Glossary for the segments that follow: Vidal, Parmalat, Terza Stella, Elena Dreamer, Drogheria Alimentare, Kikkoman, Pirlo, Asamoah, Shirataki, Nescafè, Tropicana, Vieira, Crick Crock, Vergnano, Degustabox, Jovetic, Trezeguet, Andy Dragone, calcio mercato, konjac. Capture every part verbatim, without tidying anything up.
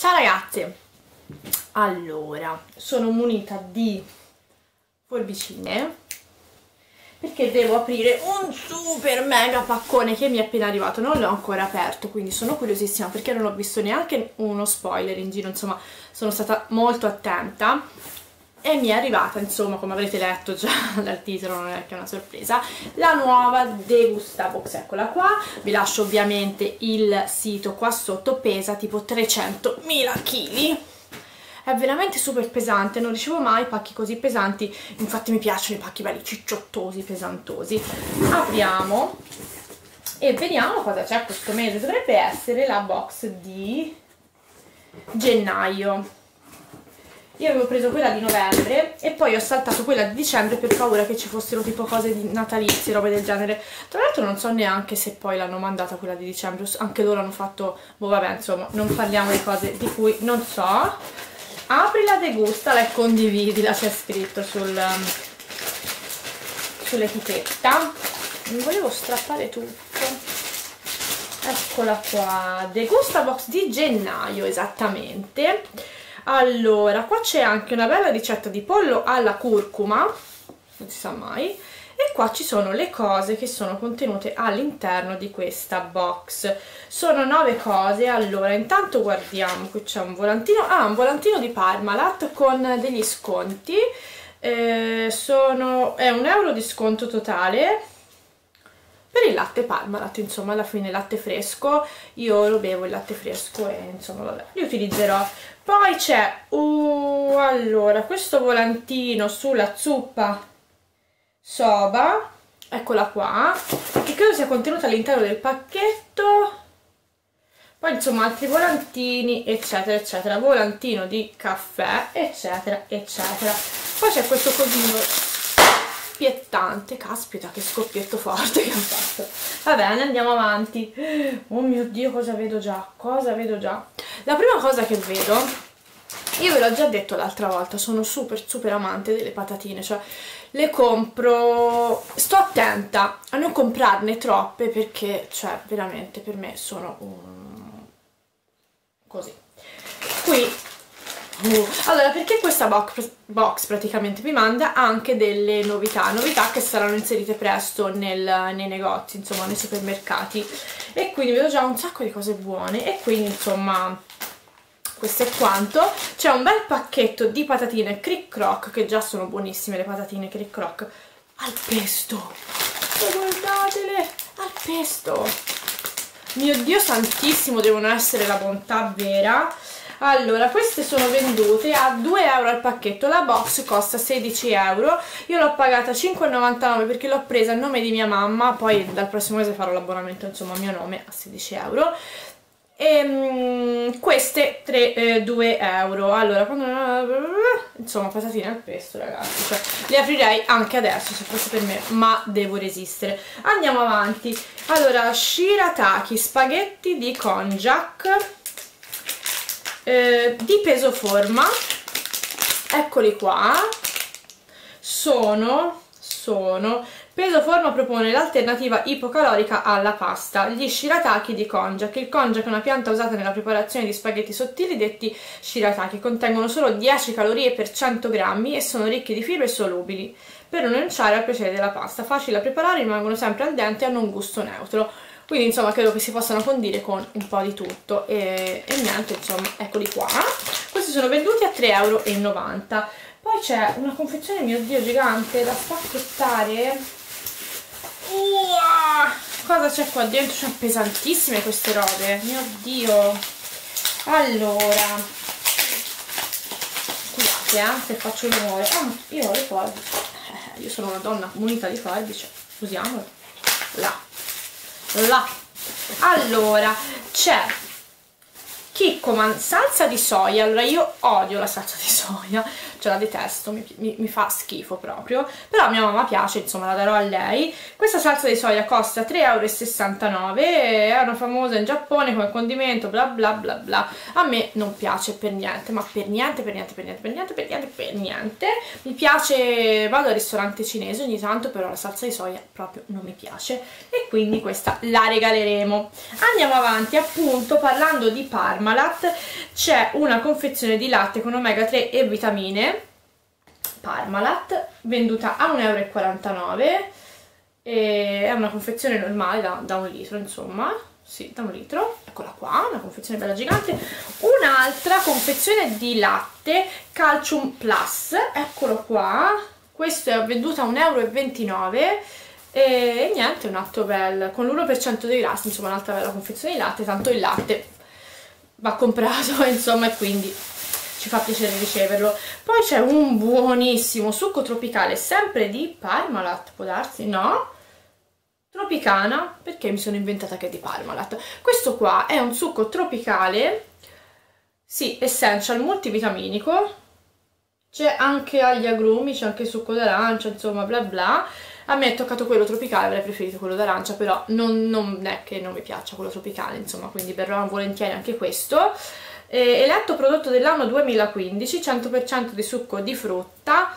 Ciao ragazze, allora sono munita di forbicine perché devo aprire un super mega paccone che mi è appena arrivato, non l'ho ancora aperto, quindi sono curiosissima perché non ho visto neanche uno spoiler in giro, insomma sono stata molto attenta e mi è arrivata, insomma, come avrete letto già dal titolo, non è che una sorpresa, la nuova Degustabox, eccola qua. Vi lascio ovviamente il sito qua sotto. Pesa tipo trecentomila chili, è veramente super pesante, non ricevo mai pacchi così pesanti, infatti mi piacciono i pacchi belli cicciottosi, pesantosi. Apriamo e vediamo cosa c'è questo mese. Dovrebbe essere la box di gennaio. Io avevo preso quella di novembre e poi ho saltato quella di dicembre per paura che ci fossero tipo cose di natalizie, robe del genere. Tra l'altro non so neanche se poi l'hanno mandata quella di dicembre, anche loro hanno fatto... boh vabbè, insomma, non parliamo di cose di cui non so. Aprila, degustala e condividila, c'è scritto sul, sull'etichetta. Non volevo strappare tutto. Eccola qua, Degustabox di gennaio, esattamente. Allora, qua c'è anche una bella ricetta di pollo alla curcuma, non si sa mai, e qua ci sono le cose che sono contenute all'interno di questa box. Sono nove cose. Allora, intanto guardiamo, qui c'è un volantino, ah, un volantino di Parmalat con degli sconti, eh, sono, è un euro di sconto totale per il latte Parmalat, insomma alla fine latte fresco, io lo bevo il latte fresco e insomma vabbè, li utilizzerò. Poi c'è uh, allora questo volantino sulla zuppa soba, eccola qua, che credo sia contenuta all'interno del pacchetto. Poi insomma altri volantini eccetera eccetera, volantino di caffè eccetera eccetera. Poi c'è questo cosino scoppiettante, caspita che scoppietto forte che ho fatto. Va bene, andiamo avanti. Oh mio Dio, cosa vedo già, cosa vedo già. La prima cosa che vedo, io ve l'ho già detto l'altra volta, sono super super amante delle patatine, cioè le compro, sto attenta a non comprarne troppe perché cioè veramente per me sono um... così. Qui Uh. Allora, perché questa box, box praticamente mi manda anche delle novità, novità che saranno inserite presto nel, nei negozi, insomma nei supermercati, e quindi vedo già un sacco di cose buone e quindi insomma questo è quanto. C'è un bel pacchetto di patatine Crick Crock, che già sono buonissime le patatine Crick Crock al pesto, guardatele, al pesto, mio Dio santissimo, devono essere la bontà vera. Allora, queste sono vendute a due euro al pacchetto, la box costa sedici euro, io l'ho pagata cinque e novantanove perché l'ho presa a nome di mia mamma, poi dal prossimo mese farò l'abbonamento insomma a mio nome a sedici euro. E um, queste tre, eh, due euro. Allora, quando... insomma, patatine al pesto, ragazzi, cioè, le aprirei anche adesso se fosse per me, ma devo resistere. Andiamo avanti. Allora, Shirataki, spaghetti di konjac, Eh, di peso forma, eccoli qua, sono, sono, peso forma propone l'alternativa ipocalorica alla pasta, gli shirataki di konjac. Il konjac è una pianta usata nella preparazione di spaghetti sottili detti shirataki, contengono solo dieci calorie per cento grammi e sono ricchi di fibre solubili, per rinunciare al piacere della pasta, facili da preparare, rimangono sempre al dente e hanno un gusto neutro. Quindi insomma credo che si possano condire con un po' di tutto e, e niente, insomma, eccoli qua. Questi sono venduti a tre e novanta euro. Poi c'è una confezione, mio Dio, gigante da spacchettare. Uah! Cosa c'è qua dentro? Sono pesantissime queste robe, mio Dio. Allora, scusate eh, se faccio il rumore. Ah, io ho le forbici. Eh, io sono una donna munita di forbici, usiamole. Là. Là. Allora c'è Kikkoman salsa di soia. Allora io odio la salsa di soia, cioè la detesto, mi, mi, mi fa schifo proprio, però a mia mamma piace, insomma la darò a lei. Questa salsa di soia costa tre euro e sessantanove, è una famosa in Giappone come condimento, bla bla bla bla, a me non piace per niente, ma per niente, per niente, per niente, per niente, per niente, per niente. Mi piace, vado al ristorante cinese ogni tanto, però la salsa di soia proprio non mi piace e quindi questa la regaleremo. Andiamo avanti, appunto, parlando di Parmalat, c'è una confezione di latte con omega tre e vitamine Parmalat venduta a un euro e quarantanove, è una confezione normale da, da un litro, insomma, sì, da un litro, eccola qua, una confezione bella gigante. Un'altra confezione di latte Calcium Plus, eccolo qua, questo è venduto a un euro e ventinove. E niente, un altro bel, con l'uno per cento dei grassi, insomma un'altra bella confezione di latte, tanto il latte va comprato, insomma, e quindi ci fa piacere riceverlo. Poi c'è un buonissimo succo tropicale, sempre di Parmalat, può darsi? No? Tropicana, perché mi sono inventata che è di Parmalat. Questo qua è un succo tropicale, sì, essential, multivitaminico, c'è anche agli agrumi, c'è anche succo d'arancia, insomma bla bla. A me è toccato quello tropicale, avrei preferito quello d'arancia, però non, non è che non mi piaccia quello tropicale, insomma, quindi berrò volentieri anche questo. Eh, eletto prodotto dell'anno duemilaquindici, cento per cento di succo di frutta,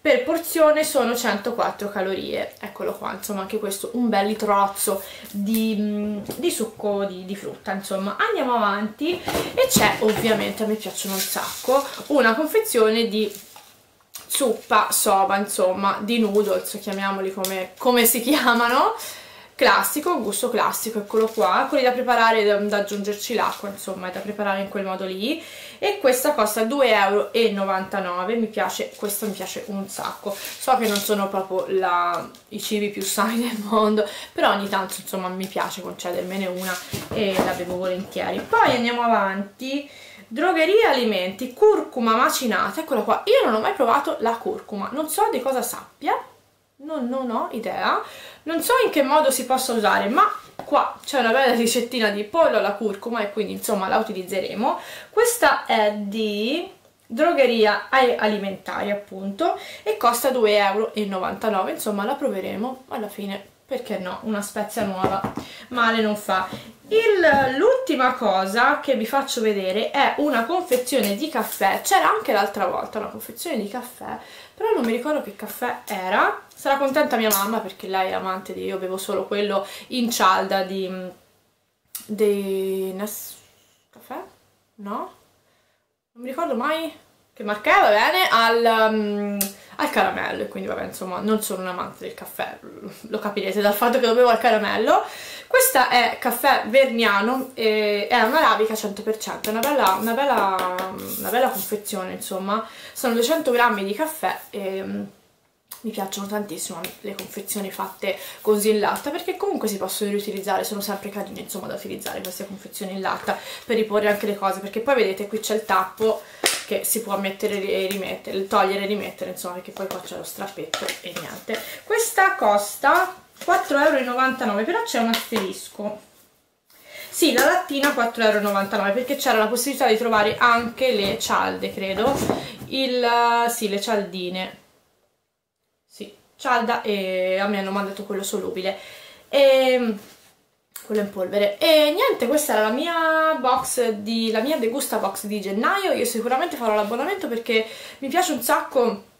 per porzione sono centoquattro calorie, eccolo qua, insomma anche questo un bel litrozzo di, di succo di, di frutta, insomma. Andiamo avanti e c'è, ovviamente, a me piacciono un sacco, una confezione di zuppa soba, insomma, di noodles, chiamiamoli come, come si chiamano, classico, gusto classico, eccolo qua, quelli da preparare, da, da aggiungerci l'acqua, insomma, è da preparare in quel modo lì, e questa costa due euro e novantanove, mi piace, questo mi piace un sacco, so che non sono proprio la, i cibi più sani del mondo, però ogni tanto, insomma, mi piace concedermene una e la bevo volentieri. Poi andiamo avanti, Drogheria Alimenti, curcuma macinata, eccola qua, io non ho mai provato la curcuma, non so di cosa sappia, non, non ho idea, non so in che modo si possa usare, ma qua c'è una bella ricettina di pollo alla curcuma e quindi, insomma, la utilizzeremo. Questa è di Drogheria Alimentare, appunto, e costa due euro e novantanove, insomma la proveremo alla fine, perché no, una spezia nuova male non fa. L'ultima cosa che vi faccio vedere è una confezione di caffè, c'era anche l'altra volta una confezione di caffè, però non mi ricordo che caffè era, sarà contenta mia mamma perché lei è amante di, io bevo solo quello in cialda di, di Nescafè? No? Non mi ricordo mai che marca è, va bene, al, um, al caramello, e quindi vabbè, insomma, non sono un amante del caffè, lo capirete dal fatto che lo bevo al caramello. Questa è caffè Vergnano, eh, è un'arabica cento per cento, è una bella, una, bella, una bella confezione, insomma, sono duecento grammi di caffè e um, mi piacciono tantissimo le confezioni fatte così in latta, perché comunque si possono riutilizzare, sono sempre carine, insomma, da utilizzare queste confezioni in latta per riporre anche le cose, perché poi vedete qui c'è il tappo che si può mettere e rimettere, togliere e rimettere, insomma, perché poi qua c'è lo strappetto e niente. Questa costa quattro euro e novantanove, però c'è un asterisco. Sì, la lattina quattro euro e novantanove, perché c'era la possibilità di trovare anche le cialde, credo, il, sì, le cialdine, sì, cialda, e a me hanno mandato quello solubile, e quello in polvere. E niente, questa era la mia box di la mia Degustabox di gennaio. Io sicuramente farò l'abbonamento perché mi piace un sacco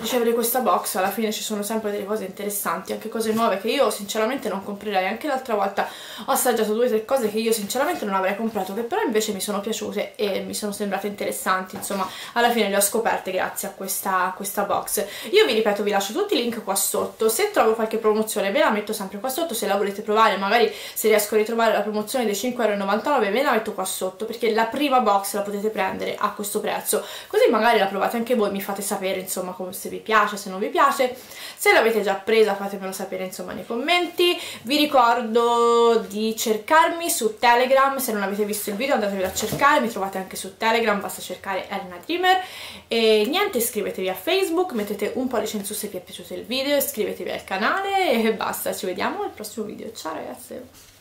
ricevere questa box, alla fine ci sono sempre delle cose interessanti, anche cose nuove che io sinceramente non comprerei. Anche l'altra volta ho assaggiato due o tre cose che io sinceramente non avrei comprato, che però invece mi sono piaciute e mi sono sembrate interessanti, insomma alla fine le ho scoperte grazie a questa, questa box. Io vi ripeto, vi lascio tutti i link qua sotto, se trovo qualche promozione ve la metto sempre qua sotto, se la volete provare, magari se riesco a ritrovare la promozione dei cinque euro e novantanove ve la metto qua sotto, perché la prima box la potete prendere a questo prezzo, così magari la provate anche voi, mi fate sapere, insomma, come se vi piace, se non vi piace. Se l'avete già presa fatemelo sapere, insomma, nei commenti. Vi ricordo di cercarmi su Telegram, se non avete visto il video andatevelo a cercare, mi trovate anche su Telegram, basta cercare Elena Dreamer. E niente, iscrivetevi a Facebook, mettete un pollice in su se vi è piaciuto il video, iscrivetevi al canale e basta, ci vediamo al prossimo video, ciao ragazze!